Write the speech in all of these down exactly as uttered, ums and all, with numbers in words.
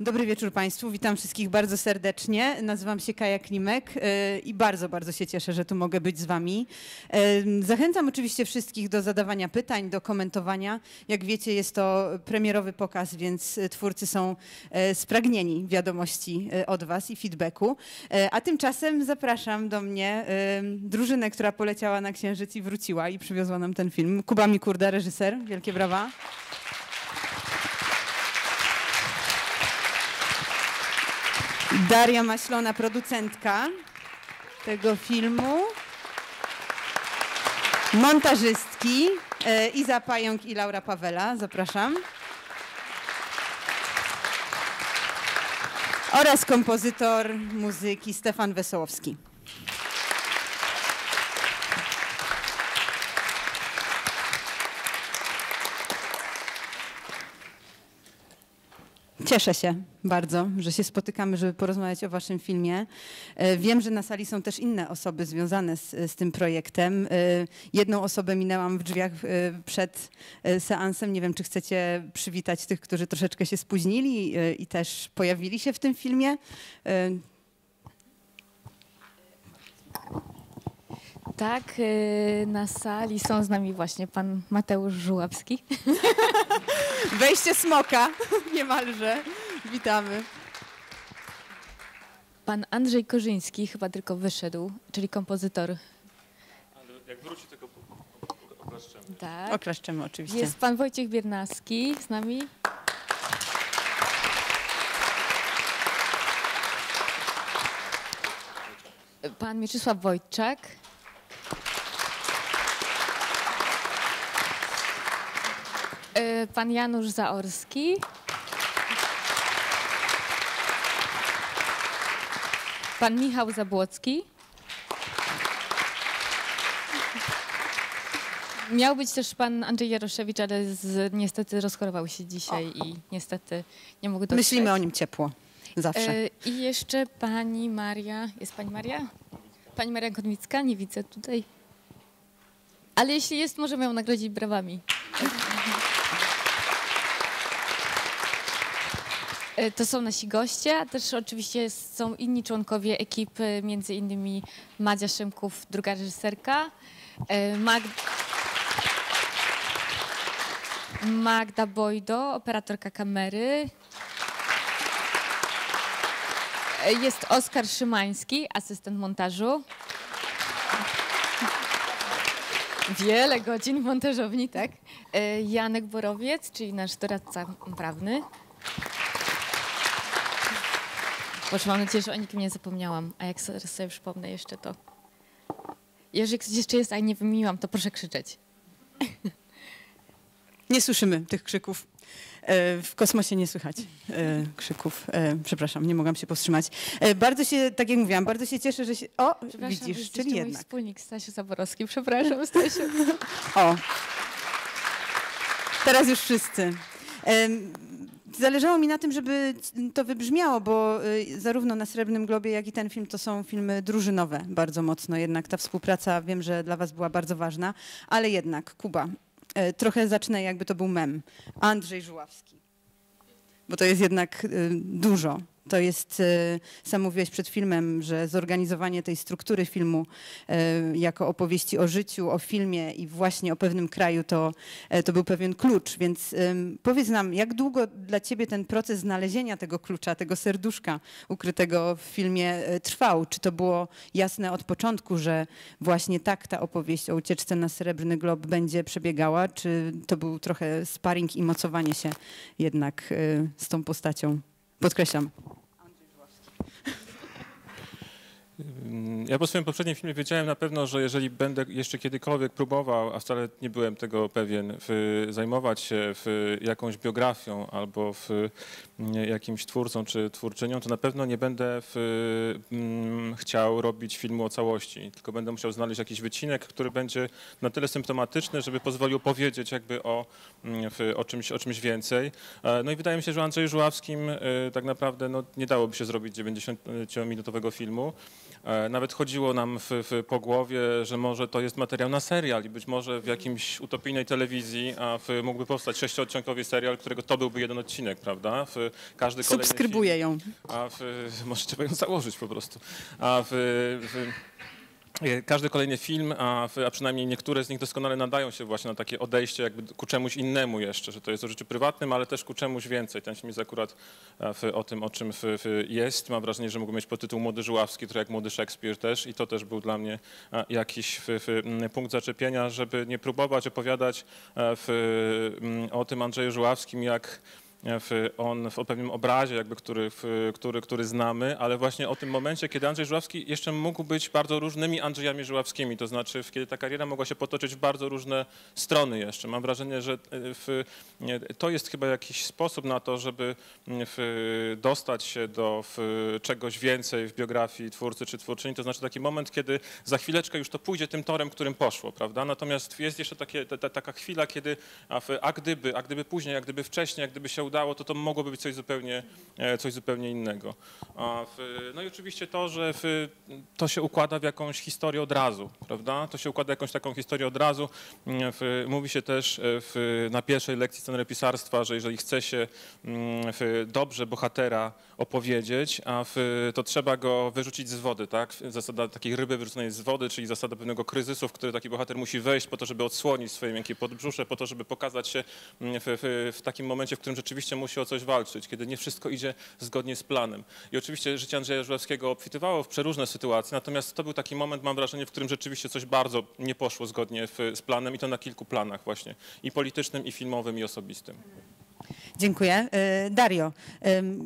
Dobry wieczór Państwu, witam wszystkich bardzo serdecznie. Nazywam się Kaja Klimek i bardzo, bardzo się cieszę, że tu mogę być z Wami. Zachęcam oczywiście wszystkich do zadawania pytań, do komentowania. Jak wiecie, jest to premierowy pokaz, więc twórcy są spragnieni wiadomości od Was i feedbacku. A tymczasem zapraszam do mnie drużynę, która poleciała na Księżyc i wróciła i przywiozła nam ten film. Kuba Mikurda, reżyser. Wielkie brawa. Daria Maślona, producentka tego filmu, montażystki Iza Pająk i Laura Pawela, zapraszam, oraz kompozytor muzyki Stefan Wesołowski. Cieszę się bardzo, że się spotykamy, żeby porozmawiać o Waszym filmie. Wiem, że na sali są też inne osoby związane z, z tym projektem. Jedną osobę minęłam w drzwiach przed seansem. Nie wiem, czy chcecie przywitać tych, którzy troszeczkę się spóźnili i też pojawili się w tym filmie. Tak, na sali są z nami właśnie pan Mateusz Żuławski. Wejście smoka niemalże. Witamy. Pan Andrzej Korzyński chyba tylko wyszedł, czyli kompozytor. Ale jak wróci, tylko oklaszczemy. Tak. Oklaszczemy oczywiście. Jest pan Wojciech Biernacki z nami. Pan Mieczysław Wojczak. Pan Janusz Zaorski. Pan Michał Zabłocki. Miał być też pan Andrzej Jaroszewicz, ale z, niestety rozchorował się dzisiaj o. i niestety nie mógł dotrzeć. Myślimy o nim ciepło, zawsze. E, I jeszcze pani Maria, jest pani Maria? Pani Maria Gornicka, nie widzę tutaj. Ale jeśli jest, możemy ją nagrodzić brawami. To są nasi goście, a też oczywiście są inni członkowie ekipy, między innymi Madzia Szymków, druga reżyserka, Magd... Magda Bojdo, operatorka kamery, jest Oskar Szymański, asystent montażu. Wiele godzin w montażowni, tak? Janek Borowiec, czyli nasz doradca prawny. Boże, mam nadzieję, że o nikim nie zapomniałam, a jak sobie przypomnę jeszcze to. Jeżeli ktoś jeszcze jest, a nie wymieniłam, to proszę krzyczeć. Nie słyszymy tych krzyków. W kosmosie nie słychać krzyków. Przepraszam, nie mogłam się powstrzymać. Bardzo się, tak jak mówiłam, bardzo się cieszę, że się... O, widzisz, czyli jednak. Mój wspólnik Stasiu Zaborowski. Przepraszam, Stasiu. O, teraz już wszyscy. Zależało mi na tym, żeby to wybrzmiało, bo zarówno Na Srebrnym Globie, jak i ten film to są filmy drużynowe bardzo mocno. Jednak ta współpraca, wiem, że dla Was była bardzo ważna, ale jednak, Kuba, trochę zacznę, jakby to był mem. Andrzej Żuławski, bo to jest jednak dużo. To jest, sam mówiłeś przed filmem, że zorganizowanie tej struktury filmu jako opowieści o życiu, o filmie i właśnie o pewnym kraju to, to był pewien klucz. Więc powiedz nam, jak długo dla ciebie ten proces znalezienia tego klucza, tego serduszka ukrytego w filmie trwał? Czy to było jasne od początku, że właśnie tak ta opowieść o ucieczce na Srebrny Glob będzie przebiegała? Czy to był trochę sparring i mocowanie się jednak z tą postacią? Podkreślam. Ja po swoim poprzednim filmie wiedziałem na pewno, że jeżeli będę jeszcze kiedykolwiek próbował, a wcale nie byłem tego pewien, w, zajmować się w jakąś biografią albo w jakimś twórcą czy twórczynią, to na pewno nie będę w, m, chciał robić filmu o całości, tylko będę musiał znaleźć jakiś wycinek, który będzie na tyle symptomatyczny, żeby pozwolił powiedzieć jakby o, w, o, czymś, o czymś więcej. No i wydaje mi się, że Andrzeju Żuławskim tak naprawdę no, nie dałoby się zrobić dziewięćdziesięciominutowego filmu. Nawet chodziło nam w, w, po głowie, że może to jest materiał na serial i być może w jakimś utopijnej telewizji a w, mógłby powstać sześcioodcinkowy serial, którego to byłby jeden odcinek, prawda? W, każdy kolejny Subskrybuję film, ją. A w, może trzeba ją założyć po prostu. A w, w, Każdy kolejny film, a, a przynajmniej niektóre z nich doskonale nadają się właśnie na takie odejście jakby ku czemuś innemu jeszcze, że to jest o życiu prywatnym, ale też ku czemuś więcej. Ten film jest akurat w, o tym, o czym w, w jest. Mam wrażenie, że mógł mieć podtytuł Młody Żuławski, trochę jak Młody Szekspir też i to też był dla mnie jakiś w, w punkt zaczepienia, żeby nie próbować opowiadać w, o tym Andrzeju Żuławskim jak W, on w pewnym obrazie, jakby, który, w, który, który znamy, ale właśnie o tym momencie, kiedy Andrzej Żuławski jeszcze mógł być bardzo różnymi Andrzejami Żuławskimi, to znaczy kiedy ta kariera mogła się potoczyć w bardzo różne strony jeszcze. Mam wrażenie, że w, to jest chyba jakiś sposób na to, żeby w, dostać się do w, czegoś więcej w biografii twórcy czy twórczyni, to znaczy taki moment, kiedy za chwileczkę już to pójdzie tym torem, którym poszło, prawda? Natomiast jest jeszcze takie, ta, ta, taka chwila, kiedy a, w, a gdyby, a gdyby później, a gdyby wcześniej, a gdyby się udało, to to mogłoby być coś zupełnie, coś zupełnie innego. No i oczywiście to, że to się układa w jakąś historię od razu, prawda? To się układa w jakąś taką historię od razu. Mówi się też na pierwszej lekcji scenario-pisarstwa, że jeżeli chce się dobrze bohatera opowiedzieć, a to trzeba go wyrzucić z wody, tak? Zasada takiej ryby wyrzuconej z wody, czyli zasada pewnego kryzysu, w który taki bohater musi wejść po to, żeby odsłonić swoje miękkie podbrzusze, po to, żeby pokazać się w, w takim momencie, w którym rzeczywiście Oczywiście musi o coś walczyć, kiedy nie wszystko idzie zgodnie z planem. I oczywiście życie Andrzeja Żuławskiego obfitywało w przeróżne sytuacje, natomiast to był taki moment, mam wrażenie, w którym rzeczywiście coś bardzo nie poszło zgodnie w, z planem i to na kilku planach właśnie, i politycznym, i filmowym, i osobistym. Dziękuję. Dario,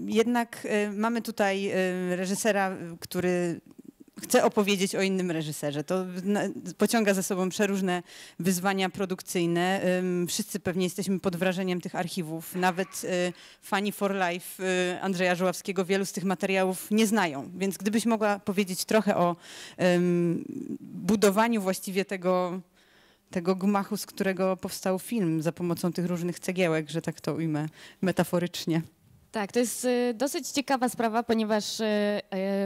jednak mamy tutaj reżysera, który chce opowiedzieć o innym reżyserze. To pociąga za sobą przeróżne wyzwania produkcyjne. Wszyscy pewnie jesteśmy pod wrażeniem tych archiwów. Nawet fani for life Andrzeja Żuławskiego wielu z tych materiałów nie znają. Więc gdybyś mogła powiedzieć trochę o budowaniu właściwie tego, tego gmachu, z którego powstał film za pomocą tych różnych cegiełek, że tak to ujmę metaforycznie. Tak, to jest dosyć ciekawa sprawa, ponieważ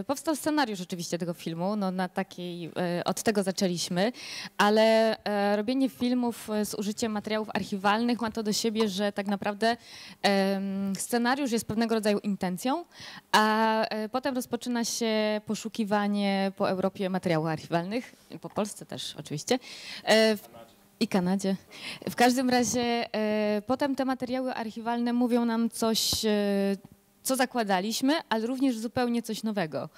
powstał scenariusz oczywiście tego filmu, no na takiej, od tego zaczęliśmy, ale robienie filmów z użyciem materiałów archiwalnych ma to do siebie, że tak naprawdę scenariusz jest pewnego rodzaju intencją, a potem rozpoczyna się poszukiwanie po Europie materiałów archiwalnych, po Polsce też oczywiście. I Kanadzie. W każdym razie e, potem te materiały archiwalne mówią nam coś, e, co zakładaliśmy, ale również zupełnie coś nowego.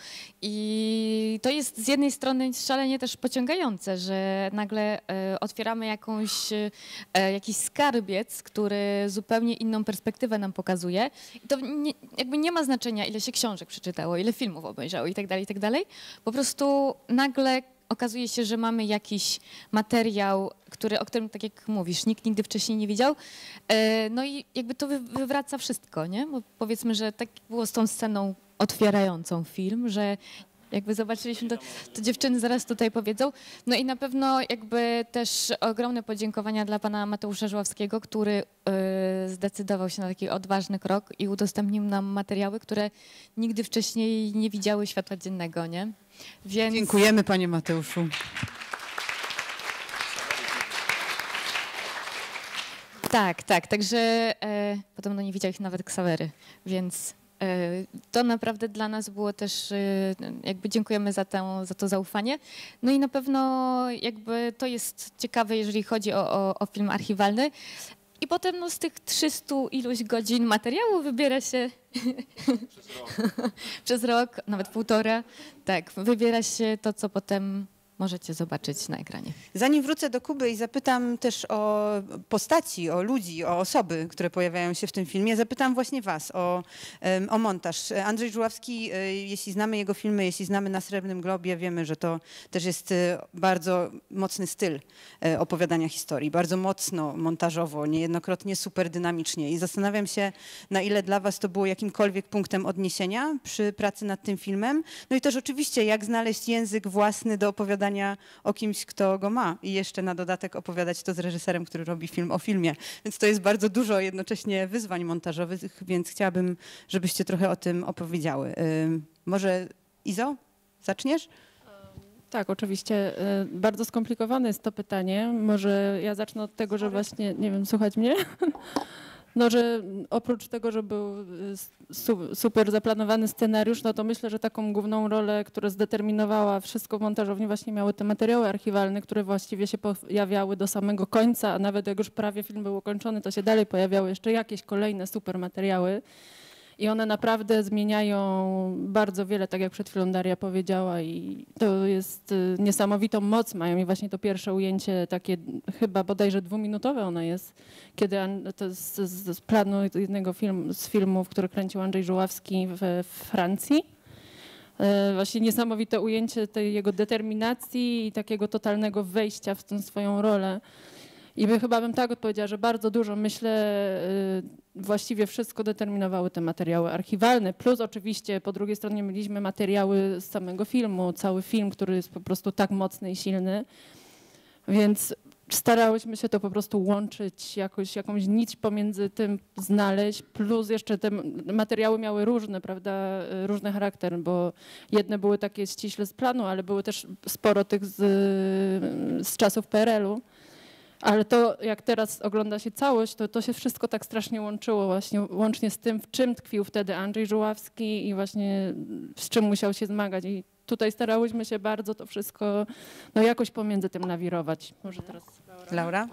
I to jest z jednej strony szalenie też pociągające, że nagle e, otwieramy jakąś, e, jakiś skarbiec, który zupełnie inną perspektywę nam pokazuje. I to nie, jakby nie ma znaczenia, ile się książek przeczytało, ile filmów obejrzało i tak dalej, i tak dalej. Po prostu nagle okazuje się, że mamy jakiś materiał, który, o którym, tak jak mówisz, nikt nigdy wcześniej nie widział. No i jakby to wywraca wszystko, nie? Bo powiedzmy, że tak było z tą sceną otwierającą film, że jakby zobaczyliśmy, to, to dziewczyny zaraz tutaj powiedzą. No i na pewno jakby też ogromne podziękowania dla pana Mateusza Żuławskiego, który zdecydował się na taki odważny krok i udostępnił nam materiały, które nigdy wcześniej nie widziały światła dziennego, nie? Więc... Dziękujemy, panie Mateuszu. Tak, tak, także e, podobno nie widział ich nawet Ksawery, więc e, to naprawdę dla nas było też, e, jakby dziękujemy za, tę, za to zaufanie. No i na pewno jakby to jest ciekawe, jeżeli chodzi o, o, o film archiwalny. I potem no, z tych trzystu iluś godzin materiału wybiera się przez rok, przez rok nawet półtora, tak, wybiera się to, co potem możecie zobaczyć na ekranie. Zanim wrócę do Kuby i zapytam też o postaci, o ludzi, o osoby, które pojawiają się w tym filmie, zapytam właśnie was o, o montaż. Andrzej Żuławski, jeśli znamy jego filmy, jeśli znamy Na Srebrnym Globie, wiemy, że to też jest bardzo mocny styl opowiadania historii, bardzo mocno montażowo, niejednokrotnie super dynamicznie. I zastanawiam się, na ile dla was to było jakimkolwiek punktem odniesienia przy pracy nad tym filmem. No i też oczywiście, jak znaleźć język własny do opowiadania o kimś, kto go ma i jeszcze na dodatek opowiadać to z reżyserem, który robi film o filmie. Więc to jest bardzo dużo jednocześnie wyzwań montażowych, więc chciałabym, żebyście trochę o tym opowiedziały. Może Izo, zaczniesz? Tak, oczywiście. Bardzo skomplikowane jest to pytanie. Może ja zacznę od tego, że właśnie, nie wiem, słuchać mnie? No, że oprócz tego, że był super zaplanowany scenariusz, no to myślę, że taką główną rolę, która zdeterminowała wszystko w montażowni, właśnie miały te materiały archiwalne, które właściwie się pojawiały do samego końca, a nawet jak już prawie film był ukończony, to się dalej pojawiały jeszcze jakieś kolejne super materiały. I one naprawdę zmieniają bardzo wiele, tak jak przed chwilą Daria powiedziała, i to jest niesamowitą moc mają. I właśnie to pierwsze ujęcie, takie chyba bodajże dwuminutowe ono jest, kiedy to z, z planu jednego film, z filmów, który kręcił Andrzej Żuławski we Francji. Właśnie niesamowite ujęcie tej jego determinacji i takiego totalnego wejścia w tę swoją rolę. I by, chyba bym tak odpowiedziała, że bardzo dużo, myślę, yy, właściwie wszystko determinowały te materiały archiwalne. Plus oczywiście po drugiej stronie mieliśmy materiały z samego filmu, cały film, który jest po prostu tak mocny i silny. Więc starałyśmy się to po prostu łączyć, jakoś, jakąś nić pomiędzy tym znaleźć. Plus jeszcze te materiały miały różne, prawda, różny charakter, bo jedne były takie ściśle z planu, ale były też sporo tych z, z czasów P R L-u. Ale to, jak teraz ogląda się całość, to, to się wszystko tak strasznie łączyło właśnie, łącznie z tym, w czym tkwił wtedy Andrzej Żuławski i właśnie z czym musiał się zmagać. I tutaj starałyśmy się bardzo to wszystko no, jakoś pomiędzy tym nawirować. Może teraz Laura. Laura?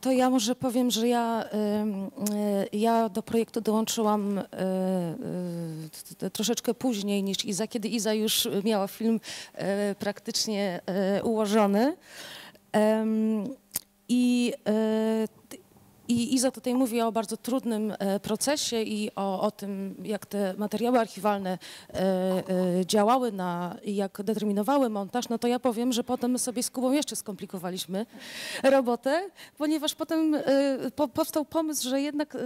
To ja może powiem, że ja, ja do projektu dołączyłam troszeczkę później niż Iza, kiedy Iza już miała film praktycznie ułożony. I, i Iza tutaj mówi o bardzo trudnym procesie i o, o tym, jak te materiały archiwalne działały na, i jak determinowały montaż, no to ja powiem, że potem my sobie z Kubą jeszcze skomplikowaliśmy robotę, ponieważ potem powstał pomysł, że jednak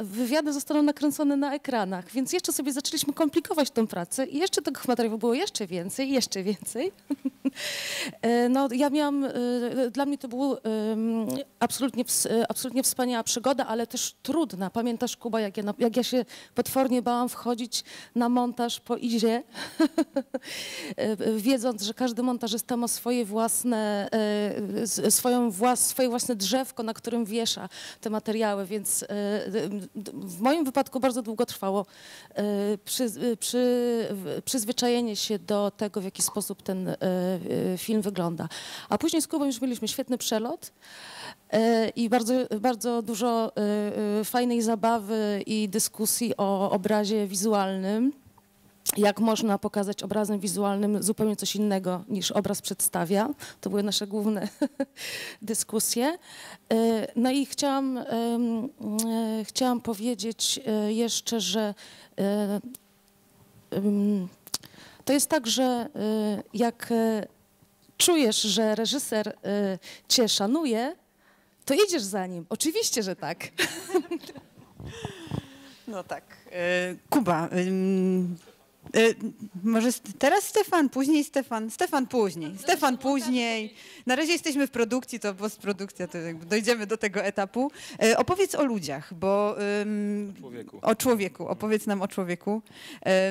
wywiady zostaną nakręcone na ekranach, więc jeszcze sobie zaczęliśmy komplikować tą pracę i jeszcze tych materiałów było jeszcze więcej, jeszcze więcej. No, ja miałam, dla mnie to był absolutnie, absolutnie wspaniała przygoda, ale też trudna. Pamiętasz, Kuba, jak ja, jak ja się potwornie bałam wchodzić na montaż po Izie, wiedząc, że każdy montażysta ma swoje własne, swoją włas, swoje własne drzewko, na którym wiesza te materiały, więc w moim wypadku bardzo długo trwało przy, przy, przyzwyczajenie się do tego, w jaki sposób ten film wygląda. A później z Kubą już mieliśmy świetny przelot i bardzo, bardzo dużo fajnej zabawy i dyskusji o obrazie wizualnym. Jak można pokazać obrazem wizualnym zupełnie coś innego niż obraz przedstawia. To były nasze główne dyskusje. No i chciałam, chciałam powiedzieć jeszcze, że to jest tak, że jak czujesz, że reżyser cię szanuje, to idziesz za nim. Oczywiście, że tak. No tak. Kuba, może teraz Stefan, później Stefan. Stefan później. Stefan później. Na razie jesteśmy w produkcji, to postprodukcja, to jakby dojdziemy do tego etapu. Opowiedz o ludziach, bo... O człowieku. O człowieku. Opowiedz nam o człowieku.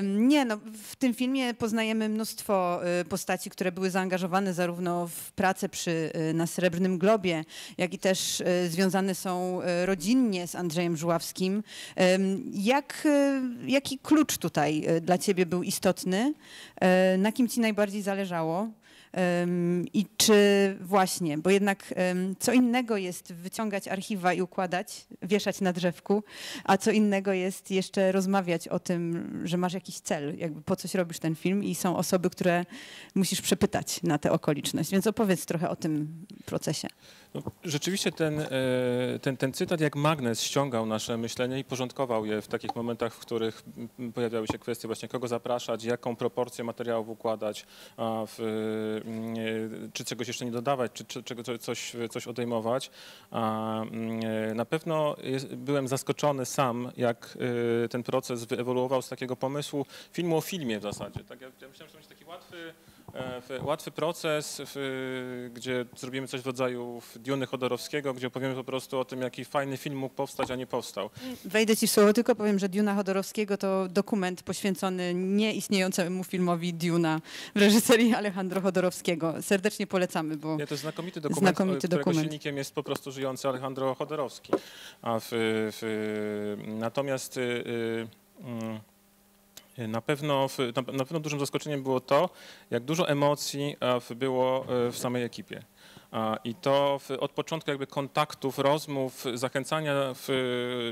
Nie, no w tym filmie poznajemy mnóstwo postaci, które były zaangażowane zarówno w pracę przy Na Srebrnym Globie, jak i też związane są rodzinnie z Andrzejem Żuławskim. Jak, jaki klucz tutaj dla ciebie był istotny, na kim ci najbardziej zależało i czy właśnie, bo jednak co innego jest wyciągać archiwa i układać, wieszać na drzewku, a co innego jest jeszcze rozmawiać o tym, że masz jakiś cel, jakby po coś robisz ten film i są osoby, które musisz przepytać na tę okoliczność, więc opowiedz trochę o tym procesie. No, rzeczywiście ten, ten, ten cytat jak magnes ściągał nasze myślenie i porządkował je w takich momentach, w których pojawiały się kwestie właśnie kogo zapraszać, jaką proporcję materiałów układać, a w, czy czegoś jeszcze nie dodawać, czy, czy, czy coś, coś odejmować. A na pewno jest, byłem zaskoczony sam, jak ten proces wyewoluował z takiego pomysłu filmu o filmie w zasadzie. Tak, ja, ja myślałem, że to będzie taki łatwy, Łatwy proces, w, gdzie zrobimy coś w rodzaju Dune Chodorowskiego, gdzie opowiemy po prostu o tym, jaki fajny film mógł powstać, a nie powstał. Wejdę ci w słowo, tylko powiem, że Duna Chodorowskiego to dokument poświęcony nieistniejącemu filmowi Duna w reżyserii Alejandro Chodorowskiego. Serdecznie polecamy, bo nie, to jest znakomity dokument, znakomity którego dokument. Silnikiem jest po prostu żyjący Alejandro Chodorowski. A w, w, natomiast... Y, y, Na pewno, na pewno dużym zaskoczeniem było to, jak dużo emocji było w samej ekipie. I to od początku jakby kontaktów, rozmów, zachęcania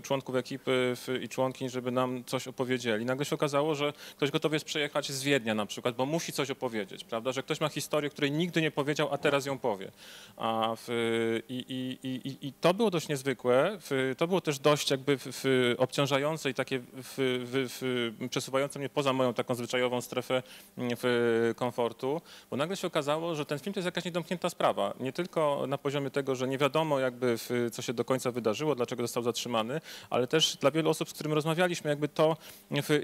członków ekipy i członkiń, żeby nam coś opowiedzieli. Nagle się okazało, że ktoś gotowy jest przejechać z Wiednia na przykład, bo musi coś opowiedzieć, prawda? Że ktoś ma historię, której nigdy nie powiedział, a teraz ją powie. I, i, i, i to było dość niezwykłe, to było też dość jakby obciążające i takie przesuwające mnie poza moją taką zwyczajową strefę komfortu, bo nagle się okazało, że ten film to jest jakaś niedomknięta sprawa. Nie tylko na poziomie tego, że nie wiadomo jakby co się do końca wydarzyło, dlaczego został zatrzymany, ale też dla wielu osób, z którymi rozmawialiśmy, jakby to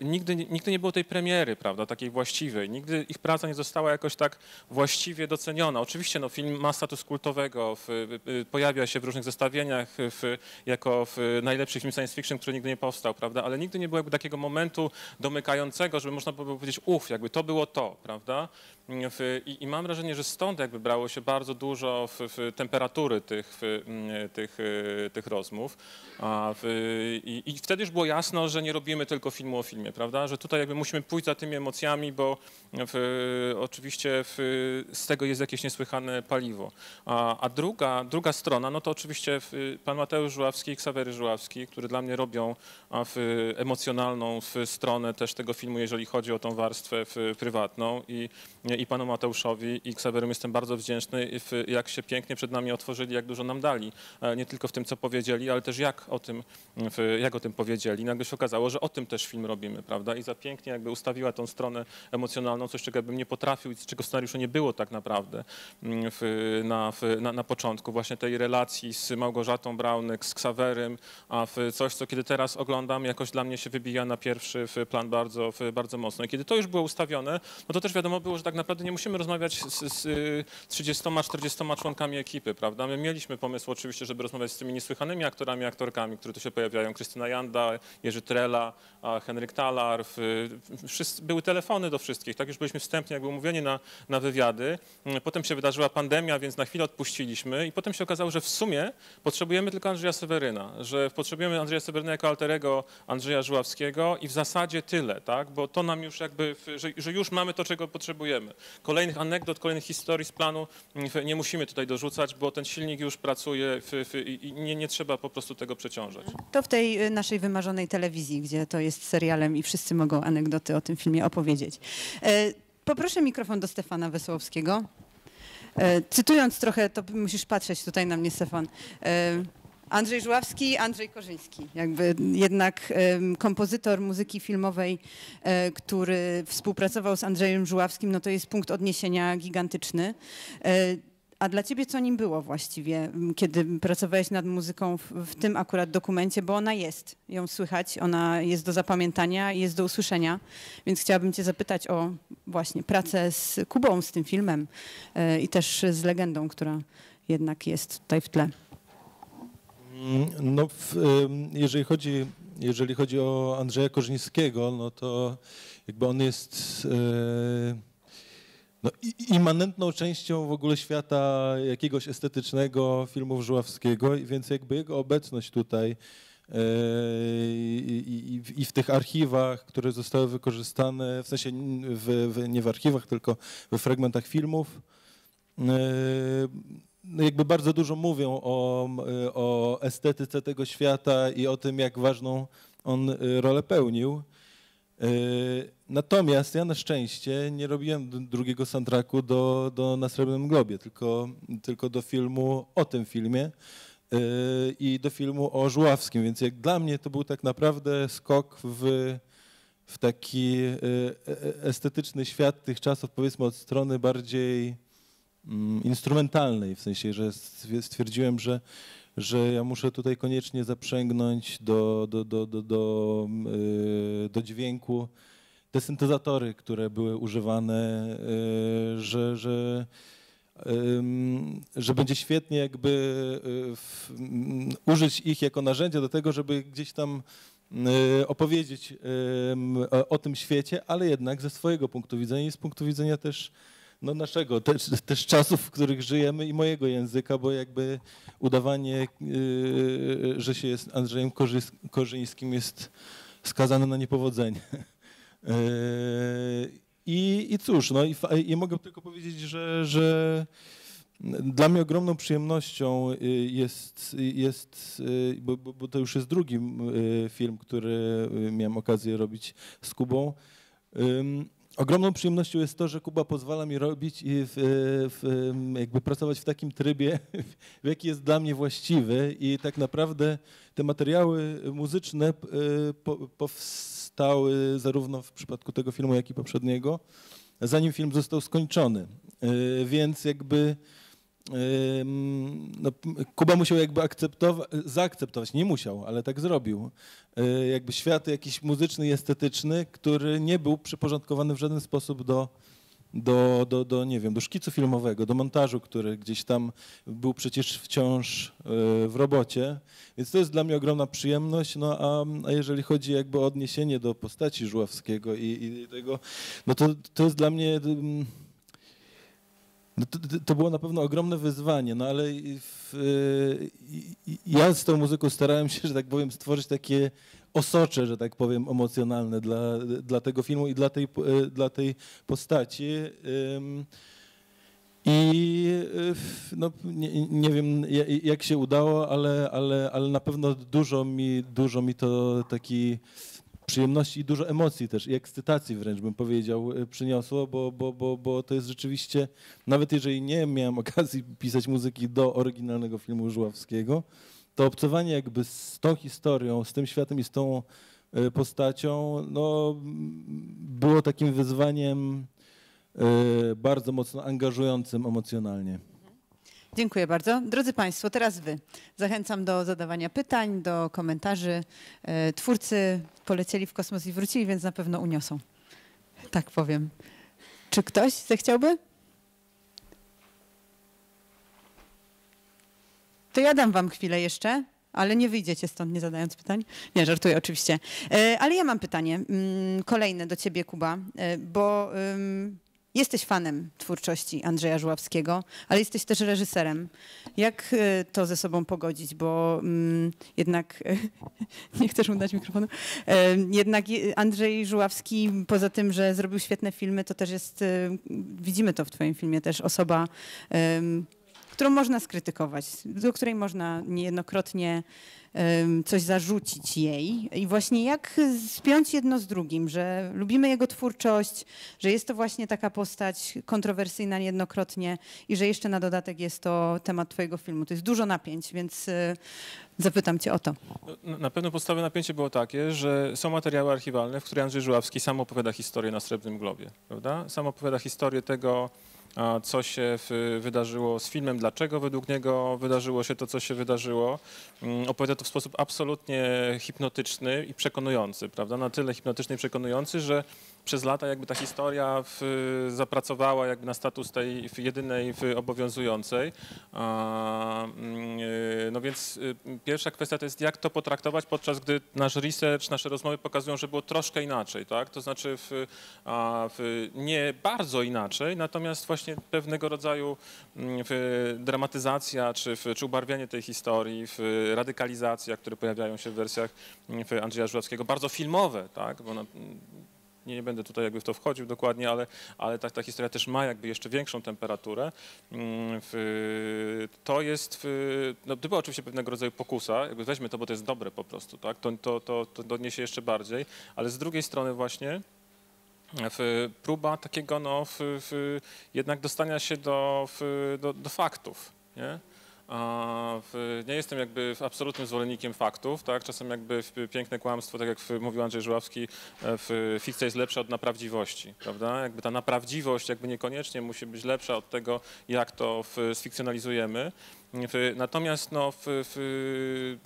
nigdy, nigdy nie było tej premiery, prawda, takiej właściwej. Nigdy ich praca nie została jakoś tak właściwie doceniona. Oczywiście no, film ma status kultowego, pojawia się w różnych zestawieniach w, jako w najlepszy film science fiction, który nigdy nie powstał, prawda, ale nigdy nie było jakby takiego momentu domykającego, żeby można było powiedzieć, uff, jakby to było to, prawda. I, i mam wrażenie, że stąd jakby brało się bardzo dużo dużo w, w temperatury tych, w, tych, tych rozmów. A w, i, I wtedy już było jasno, że nie robimy tylko filmu o filmie, prawda? Że tutaj jakby musimy pójść za tymi emocjami, bo w, oczywiście w, z tego jest jakieś niesłychane paliwo. A, a druga, druga strona, no to oczywiście w, pan Mateusz Żuławski i Ksawery Żuławski, którzy dla mnie robią w, emocjonalną w stronę też tego filmu, jeżeli chodzi o tą warstwę w, prywatną. I, i panu Mateuszowi i Ksawerym jestem bardzo wdzięczny, w, jak się pięknie przed nami otworzyli, jak dużo nam dali. Nie tylko w tym, co powiedzieli, ale też jak o tym, jak o tym powiedzieli. Nagle się okazało, że o tym też film robimy, prawda? Iza pięknie jakby ustawiła tą stronę emocjonalną, coś, czego bym nie potrafił i czego w scenariuszu nie było tak naprawdę w, na, w, na, na początku. Właśnie tej relacji z Małgorzatą Braunek, z Ksawerym, a w coś, co kiedy teraz oglądam, jakoś dla mnie się wybija na pierwszy plan bardzo, bardzo mocno. I kiedy to już było ustawione, no to też wiadomo było, że tak naprawdę nie musimy rozmawiać z, z trzydziestoma czterdziestoma członkami ekipy, prawda? My mieliśmy pomysł oczywiście, żeby rozmawiać z tymi niesłychanymi aktorami, aktorkami, które tu się pojawiają. Krystyna Janda, Jerzy Trela, Henryk Talar. Wszyscy, były telefony do wszystkich, tak? Już byliśmy wstępnie jakby umówieni na, na wywiady. Potem się wydarzyła pandemia, więc na chwilę odpuściliśmy i potem się okazało, że w sumie potrzebujemy tylko Andrzeja Seweryna, że potrzebujemy Andrzeja Seweryna jako alterego Andrzeja Żuławskiego i w zasadzie tyle, tak? Bo to nam już jakby, że, że już mamy to, czego potrzebujemy. Kolejnych anegdot, kolejnych historii z planu nie musimy tutaj dorzucać, bo ten silnik już pracuje i nie, nie trzeba po prostu tego przeciążać. To w tej naszej wymarzonej telewizji, gdzie to jest serialem i wszyscy mogą anegdoty o tym filmie opowiedzieć. Poproszę mikrofon do Stefana Wesołowskiego. Cytując trochę, to musisz patrzeć tutaj na mnie, Stefan. Andrzej Żuławski, Andrzej Korzyński. Jakby jednak kompozytor muzyki filmowej, który współpracował z Andrzejem Żuławskim, no to jest punkt odniesienia gigantyczny. A dla ciebie co nim było właściwie, kiedy pracowałeś nad muzyką w, w tym akurat dokumencie, bo ona jest, ją słychać, ona jest do zapamiętania i jest do usłyszenia, więc chciałabym cię zapytać o właśnie pracę z Kubą, z tym filmem i też z legendą, która jednak jest tutaj w tle. No, w, jeżeli chodzi, jeżeli chodzi o Andrzeja Korzyńskiego, no to jakby on jest no, immanentną częścią w ogóle świata jakiegoś estetycznego filmów Żuławskiego, więc jakby jego obecność tutaj i, i, i w tych archiwach, które zostały wykorzystane, w sensie w, w, nie w archiwach, tylko we fragmentach filmów, no jakby bardzo dużo mówią o, o estetyce tego świata i o tym, jak ważną on rolę pełnił. Natomiast ja na szczęście nie robiłem drugiego soundtracku do, do Na Srebrnym Globie, tylko, tylko do filmu o tym filmie i do filmu o Żuławskim, więc jak dla mnie to był tak naprawdę skok w, w taki estetyczny świat tych czasów, powiedzmy od strony bardziej instrumentalnej, w sensie, że stwierdziłem, że, że ja muszę tutaj koniecznie zaprzęgnąć do, do, do, do, do, do dźwięku te syntezatory, które były używane, że, że, że będzie świetnie jakby w, użyć ich jako narzędzia do tego, żeby gdzieś tam opowiedzieć o tym świecie, ale jednak ze swojego punktu widzenia i z punktu widzenia też no naszego, też, też czasów, w których żyjemy i mojego języka, bo jakby udawanie, że się jest Andrzejem Korzyńskim jest skazane na niepowodzenie. I, i cóż, no i, i mogę tylko powiedzieć, że, że dla mnie ogromną przyjemnością jest, jest bo, bo to już jest drugi film, który miałem okazję robić z Kubą. Ogromną przyjemnością jest to, że Kuba pozwala mi robić i w, w, jakby pracować w takim trybie, w jaki jest dla mnie właściwy i tak naprawdę te materiały muzyczne powstały zarówno w przypadku tego filmu, jak i poprzedniego, zanim film został skończony, więc jakby no, Kuba musiał jakby akceptować, zaakceptować, nie musiał, ale tak zrobił, jakby świat jakiś muzyczny i estetyczny, który nie był przyporządkowany w żaden sposób do, do, do, do, nie wiem, do szkicu filmowego, do montażu, który gdzieś tam był przecież wciąż w robocie, więc to jest dla mnie ogromna przyjemność, no a, a jeżeli chodzi jakby o odniesienie do postaci Żuławskiego i, i tego, no to, to jest dla mnie... To, to było na pewno ogromne wyzwanie, no ale w, ja z tą muzyką starałem się, że tak powiem, stworzyć takie osocze, że tak powiem, emocjonalne dla, dla tego filmu i dla tej, dla tej postaci. I no, nie, nie wiem, jak się udało, ale, ale, ale na pewno dużo mi, dużo mi to taki... przyjemności i dużo emocji też i ekscytacji wręcz bym powiedział przyniosło, bo, bo, bo, bo to jest rzeczywiście, nawet jeżeli nie miałem okazji pisać muzyki do oryginalnego filmu Żuławskiego, to obcowanie jakby z tą historią, z tym światem i z tą postacią no, było takim wyzwaniem bardzo mocno angażującym emocjonalnie. Dziękuję bardzo. Drodzy Państwo, teraz Wy. Zachęcam do zadawania pytań, do komentarzy. Twórcy polecieli w kosmos i wrócili, więc na pewno uniosą. Tak powiem. Czy ktoś zechciałby? To ja dam Wam chwilę jeszcze, ale nie wyjdziecie stąd, nie zadając pytań. Nie, żartuję oczywiście. Ale ja mam pytanie kolejne do Ciebie, Kuba, bo... jesteś fanem twórczości Andrzeja Żuławskiego, ale jesteś też reżyserem. Jak to ze sobą pogodzić, bo mm, jednak, nie chcesz mu dać mikrofonu, jednak Andrzej Żuławski poza tym, że zrobił świetne filmy, to też jest, widzimy to w twoim filmie też, osoba, którą można skrytykować, do której można niejednokrotnie coś zarzucić jej i właśnie jak spiąć jedno z drugim, że lubimy jego twórczość, że jest to właśnie taka postać kontrowersyjna niejednokrotnie i że jeszcze na dodatek jest to temat twojego filmu. To jest dużo napięć, więc zapytam cię o to. Na pewno podstawowe napięcie było takie, że są materiały archiwalne, w których Andrzej Żuławski sam opowiada historię Na Srebrnym Globie, prawda? Sam opowiada historię tego, co się wydarzyło z filmem, dlaczego według niego wydarzyło się to, co się wydarzyło. Opowiada to w sposób absolutnie hipnotyczny i przekonujący, prawda? Na tyle hipnotyczny i przekonujący, że przez lata jakby ta historia w, zapracowała jakby na status tej jedynej obowiązującej. No więc pierwsza kwestia to jest, jak to potraktować, podczas gdy nasz research, nasze rozmowy pokazują, że było troszkę inaczej, tak? To znaczy w, w, nie bardzo inaczej, natomiast właśnie pewnego rodzaju w, dramatyzacja czy, w, czy ubarwianie tej historii, w, radykalizacja, które pojawiają się w wersjach w Andrzeja Żuławskiego, bardzo filmowe, tak? Bo na, Nie, nie będę tutaj jakby w to wchodził dokładnie, ale, ale ta, ta historia też ma jakby jeszcze większą temperaturę. To jest, no gdyby oczywiście pewnego rodzaju pokusa, jakby weźmy to, bo to jest dobre po prostu, tak? To, to, to, to doniesie jeszcze bardziej, ale z drugiej strony właśnie w, próba takiego no, w, w, jednak dostania się do, w, do, do faktów, nie? Nie jestem jakby absolutnym zwolennikiem faktów, tak? Czasem jakby piękne kłamstwo, tak jak mówił Andrzej Żuławski, fikcja jest lepsza od naprawdziwości, prawda? Jakby ta naprawdziwość jakby niekoniecznie musi być lepsza od tego, jak to sfikcjonalizujemy. Natomiast no, w, w,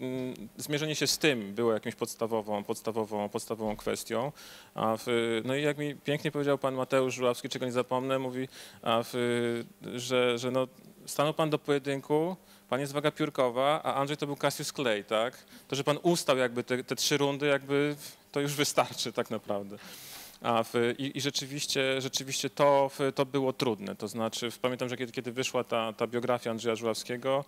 zmierzenie się z tym było jakąś podstawową, podstawową, podstawową kwestią. A w, no i jak mi pięknie powiedział pan Mateusz Żuławski, czego nie zapomnę, mówi, a w, że, że no, stanął pan do pojedynku, pan jest waga piórkowa, a Andrzej to był Cassius Clay, tak? To, że pan ustał jakby te, te trzy rundy, jakby to już wystarczy tak naprawdę. A w, i, I rzeczywiście, rzeczywiście to, w, to było trudne, to znaczy w, pamiętam, że kiedy, kiedy wyszła ta, ta biografia Andrzeja Żuławskiego,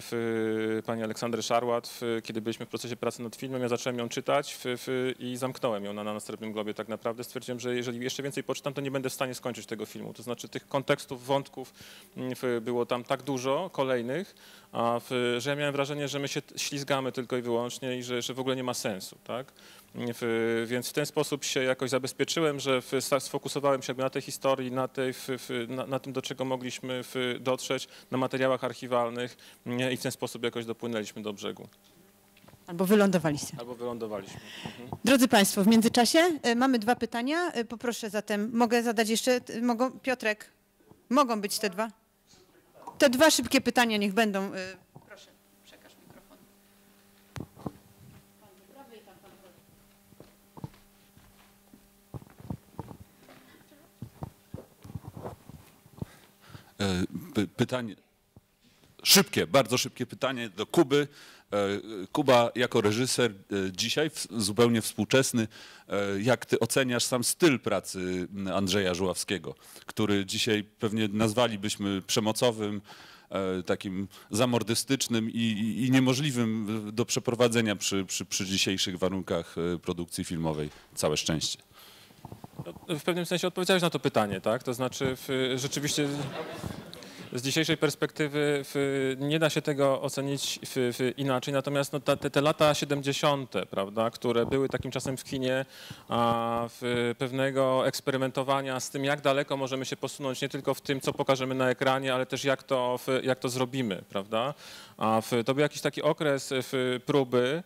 w, pani Aleksandry Szarłat, w, kiedy byliśmy w procesie pracy nad filmem, ja zacząłem ją czytać w, w, i zamknąłem ją na, na, na Srebrnym Globie tak naprawdę. Stwierdziłem, że jeżeli jeszcze więcej poczytam, to nie będę w stanie skończyć tego filmu, to znaczy tych kontekstów, wątków w, było tam tak dużo kolejnych, a w, że ja miałem wrażenie, że my się ślizgamy tylko i wyłącznie i że, że w ogóle nie ma sensu, tak? W, więc w ten sposób się jakoś zabezpieczyłem, że w, sfokusowałem się na tej historii, na, tej, w, w, na, na tym, do czego mogliśmy w, dotrzeć, na materiałach archiwalnych i w ten sposób jakoś dopłynęliśmy do brzegu. Albo wylądowaliście. Albo wylądowaliśmy. Mhm. Drodzy Państwo, w międzyczasie mamy dwa pytania. Poproszę zatem, mogę zadać jeszcze, mogą, Piotrek, mogą być te dwa? Te dwa szybkie pytania niech będą. Pytanie, szybkie, bardzo szybkie pytanie do Kuby. Kuba jako reżyser dzisiaj, zupełnie współczesny, jak ty oceniasz sam styl pracy Andrzeja Żuławskiego, który dzisiaj pewnie nazwalibyśmy przemocowym, takim zamordystycznym i, i niemożliwym do przeprowadzenia przy, przy, przy dzisiejszych warunkach produkcji filmowej. Całe szczęście. W pewnym sensie odpowiedziałeś na to pytanie, tak? To znaczy w, rzeczywiście z dzisiejszej perspektywy w, nie da się tego ocenić w, w inaczej, natomiast no, ta, te, te lata siedemdziesiąte, prawda, które były takim czasem w kinie a, w, pewnego eksperymentowania z tym, jak daleko możemy się posunąć, nie tylko w tym, co pokażemy na ekranie, ale też jak to, w, jak to zrobimy, prawda? A w, to był jakiś taki okres w, próby,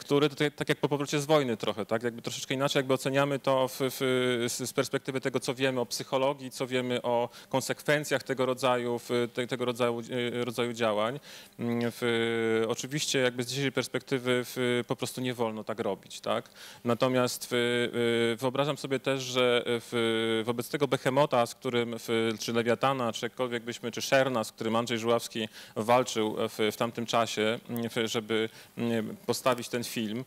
który, tak jak po powrocie z wojny trochę, tak, jakby troszeczkę inaczej jakby oceniamy to w, w, z perspektywy tego, co wiemy o psychologii, co wiemy o konsekwencjach tego rodzaju, te, tego rodzaju, rodzaju działań. W, oczywiście jakby z dzisiejszej perspektywy w, po prostu nie wolno tak robić, tak. Natomiast w, wyobrażam sobie też, że w, wobec tego behemota, z którym, w, czy Lewiatana, czy jakkolwiek byśmy, czy Szerna, z którym Andrzej Żuławski walczył w, w tamtym czasie, w, żeby postawić stawić ten film,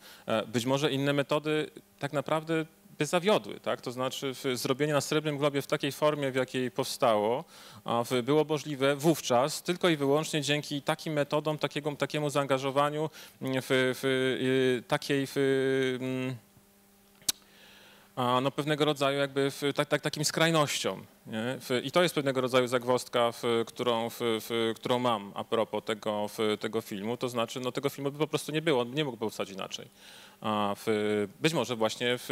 być może inne metody tak naprawdę by zawiodły, tak? To znaczy zrobienie Na Srebrnym Globie w takiej formie, w jakiej powstało, było możliwe wówczas tylko i wyłącznie dzięki takim metodom, takiego, takiemu zaangażowaniu w, w takiej... W, no pewnego rodzaju jakby w, tak, tak, takim skrajnościom. Nie? W, I to jest pewnego rodzaju zagwozdka, w, którą, w, w, którą mam a propos tego, w, tego filmu. To znaczy, no tego filmu by po prostu nie było, on nie mógł powstać inaczej. A w, być może właśnie w,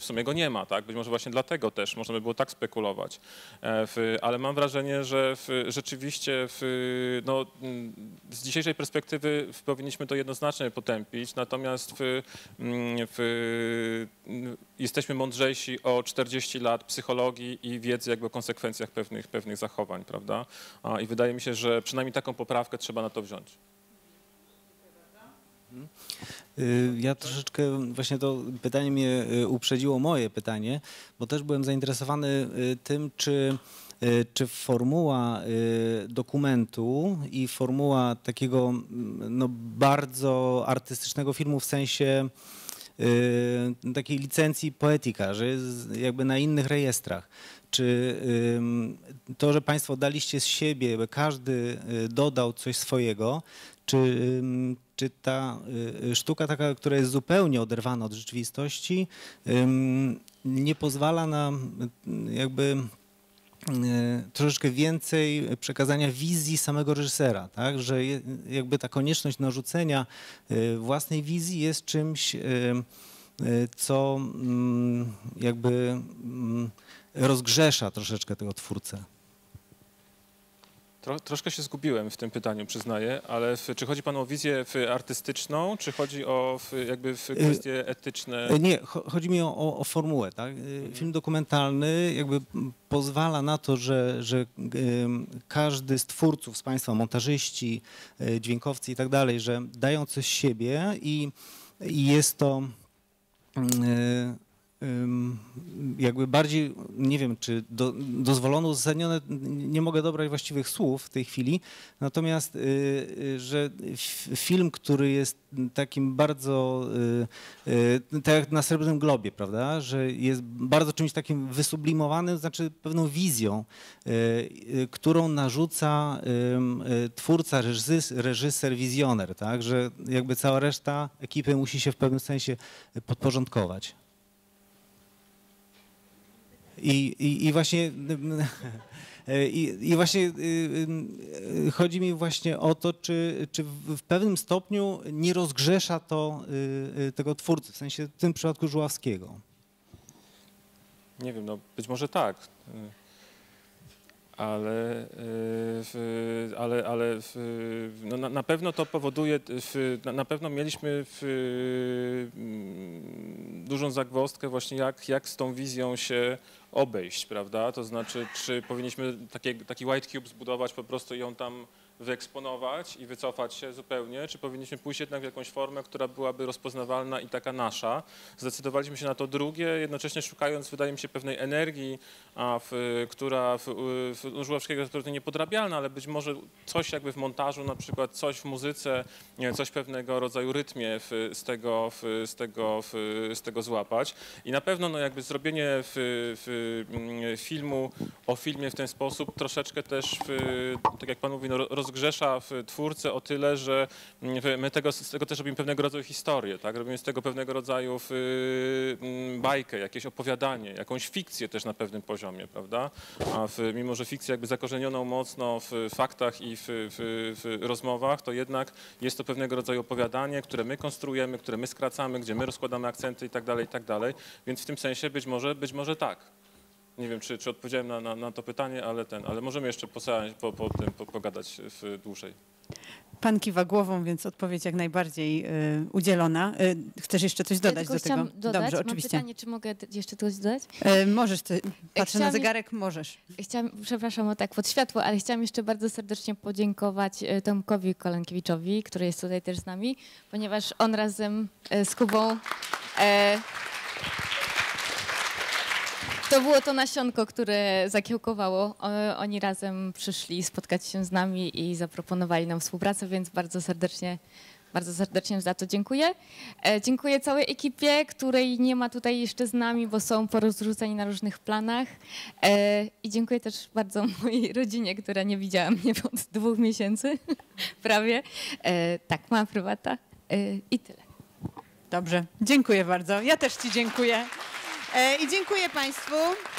w sumie go nie ma, tak? Być może właśnie dlatego też można by było tak spekulować. W, ale mam wrażenie, że w, rzeczywiście w, no, z dzisiejszej perspektywy powinniśmy to jednoznacznie potępić, natomiast w, w, jesteśmy mądrzejsi o czterdzieści lat psychologii i wiedzy jakby o konsekwencjach pewnych, pewnych zachowań, prawda? A, I wydaje mi się, że przynajmniej taką poprawkę trzeba na to wziąć. Ja troszeczkę, właśnie to pytanie mnie uprzedziło moje pytanie, bo też byłem zainteresowany tym, czy, czy formuła dokumentu i formuła takiego no, bardzo artystycznego filmu w sensie takiej licencji poetyka, że jest jakby na innych rejestrach. Czy to, że Państwo daliście z siebie, każdy dodał coś swojego, czy, czy ta sztuka taka, która jest zupełnie oderwana od rzeczywistości, nie pozwala na jakby troszeczkę więcej przekazania wizji samego reżysera, tak? Że jakby ta konieczność narzucenia własnej wizji jest czymś, co jakby rozgrzesza troszeczkę tego twórcę. Tro, troszkę się zgubiłem w tym pytaniu, przyznaję, ale w, czy chodzi panu o wizję artystyczną, czy chodzi o w, jakby w kwestie etyczne? Nie, chodzi mi o, o formułę. Tak? Mhm. Film dokumentalny jakby pozwala na to, że, że każdy z twórców z państwa, montażyści, dźwiękowcy i tak dalej, że dają coś z siebie i, i jest to... Yy, jakby bardziej, nie wiem, czy do, dozwolone, uzasadnione, nie mogę dobrać właściwych słów w tej chwili, natomiast, że film, który jest takim bardzo, tak jak Na Srebrnym Globie, prawda, że jest bardzo czymś takim wysublimowanym, znaczy pewną wizją, którą narzuca twórca, reżyser, reżyser wizjoner, tak, że jakby cała reszta ekipy musi się w pewnym sensie podporządkować. I, i, i właśnie, i, i właśnie chodzi mi właśnie o to, czy, czy w pewnym stopniu nie rozgrzesza to tego twórcy, w sensie w tym przypadku Żuławskiego. Nie wiem, no być może tak, ale, ale, ale no, na, na pewno to powoduje, na pewno mieliśmy dużą zagwozdkę właśnie jak, jak z tą wizją się obejść, prawda? To znaczy, czy powinniśmy takie, taki white cube zbudować po prostu i ją tam wyeksponować i wycofać się zupełnie, czy powinniśmy pójść jednak w jakąś formę, która byłaby rozpoznawalna i taka nasza. Zdecydowaliśmy się na to drugie, jednocześnie szukając, wydaje mi się, pewnej energii, a w, która w, w Żuławskiego jest absolutnie niepodrabialna, ale być może coś jakby w montażu, na przykład coś w muzyce, coś pewnego rodzaju rytmie w, z, tego, w, z, tego, w, z tego złapać. I na pewno no, jakby zrobienie w, w filmu o filmie w ten sposób troszeczkę też, w, tak jak pan mówi, no, roz rozgrzesza w twórcę o tyle, że my tego, z tego też robimy pewnego rodzaju historię, tak? Robimy z tego pewnego rodzaju bajkę, jakieś opowiadanie, jakąś fikcję też na pewnym poziomie, prawda? A w, mimo, że fikcję jakby zakorzenioną mocno w faktach i w, w, w rozmowach, to jednak jest to pewnego rodzaju opowiadanie, które my konstruujemy, które my skracamy, gdzie my rozkładamy akcenty i tak dalej, i tak dalej. Więc w tym sensie być może, być może tak. Nie wiem, czy, czy odpowiedziałem na, na, na to pytanie, ale, ten, ale możemy jeszcze po, po, po tym po, pogadać w dłużej. Pan kiwa głową, więc odpowiedź jak najbardziej y, udzielona. Y, chcesz jeszcze coś dodać ja do tego? Dodać. Dobrze, mam oczywiście. Pytanie, czy mogę jeszcze coś dodać? Y, możesz, ty, patrzę chciałam, na zegarek, możesz. Chciałam, przepraszam, o tak pod światło, ale chciałam jeszcze bardzo serdecznie podziękować Tomkowi Kolankiewiczowi, który jest tutaj też z nami, ponieważ on razem z Kubą... E, To było to nasionko, które zakiełkowało. Oni razem przyszli spotkać się z nami i zaproponowali nam współpracę, więc bardzo serdecznie, bardzo serdecznie za to dziękuję. Dziękuję całej ekipie, której nie ma tutaj jeszcze z nami, bo są porozrzuceni na różnych planach. I dziękuję też bardzo mojej rodzinie, która nie widziała mnie od dwóch miesięcy prawie. Tak, mała prywata i tyle. Dobrze, dziękuję bardzo. Ja też ci dziękuję. I dziękuję Państwu.